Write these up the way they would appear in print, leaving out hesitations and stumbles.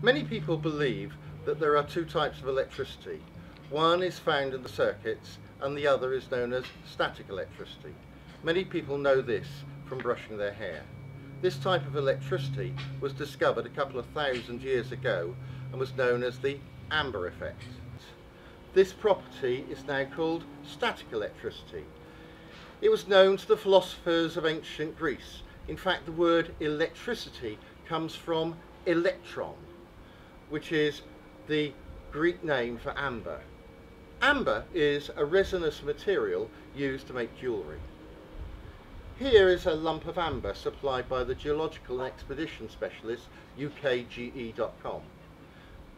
Many people believe that there are two types of electricity. One is found in the circuits and the other is known as static electricity. Many people know this from brushing their hair. This type of electricity was discovered a couple of thousand years ago and was known as the Amber effect. This property is now called static electricity. It was known to the philosophers of ancient Greece. In fact, the word electricity comes from electron, which is the Greek name for amber. Amber is a resinous material used to make jewellery. Here is a lump of amber supplied by the geological and expedition specialist UKGE.com.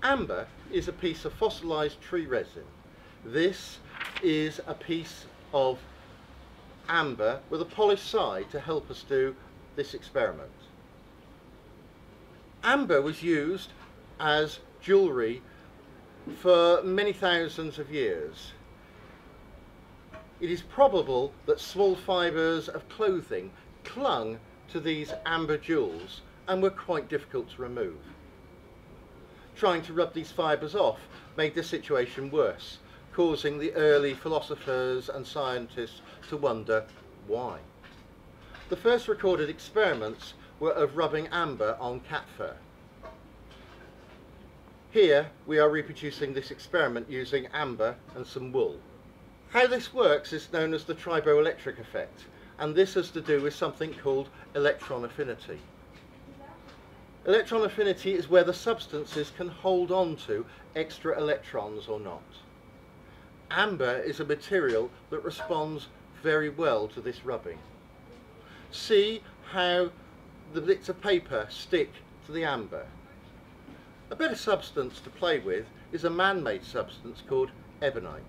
Amber is a piece of fossilised tree resin. This is a piece of amber with a polished side to help us do this experiment. Amber was used as jewellery for many thousands of years. It is probable that small fibres of clothing clung to these amber jewels and were quite difficult to remove. Trying to rub these fibres off made the situation worse, causing the early philosophers and scientists to wonder why. The first recorded experiments were of rubbing amber on cat fur. Here we are reproducing this experiment using amber and some wool. How this works is known as the triboelectric effect, and this has to do with something called electron affinity. Electron affinity is where the substances can hold on to extra electrons or not. Amber is a material that responds very well to this rubbing. See how the bits of paper stick to the amber. A better substance to play with is a man-made substance called Ebonite.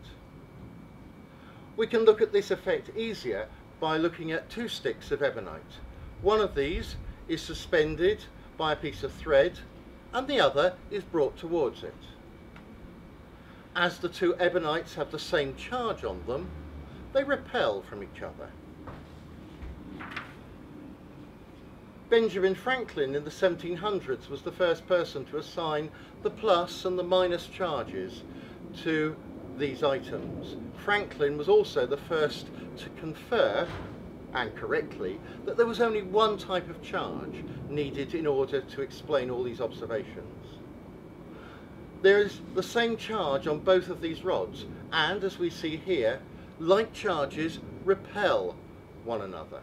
We can look at this effect easier by looking at two sticks of Ebonite. One of these is suspended by a piece of thread and the other is brought towards it. As the two Ebonites have the same charge on them, they repel from each other. Benjamin Franklin in the 1700s was the first person to assign the plus and the minus charges to these items. Franklin was also the first to confer, and correctly, that there was only one type of charge needed in order to explain all these observations. There is the same charge on both of these rods, and as we see here, like charges repel one another.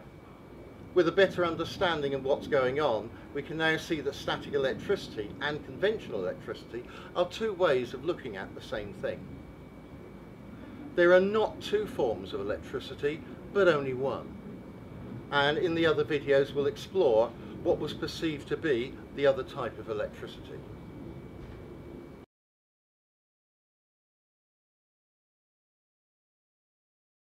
With a better understanding of what's going on, we can now see that static electricity and conventional electricity are two ways of looking at the same thing. There are not two forms of electricity, but only one. And in the other videos we'll explore what was perceived to be the other type of electricity.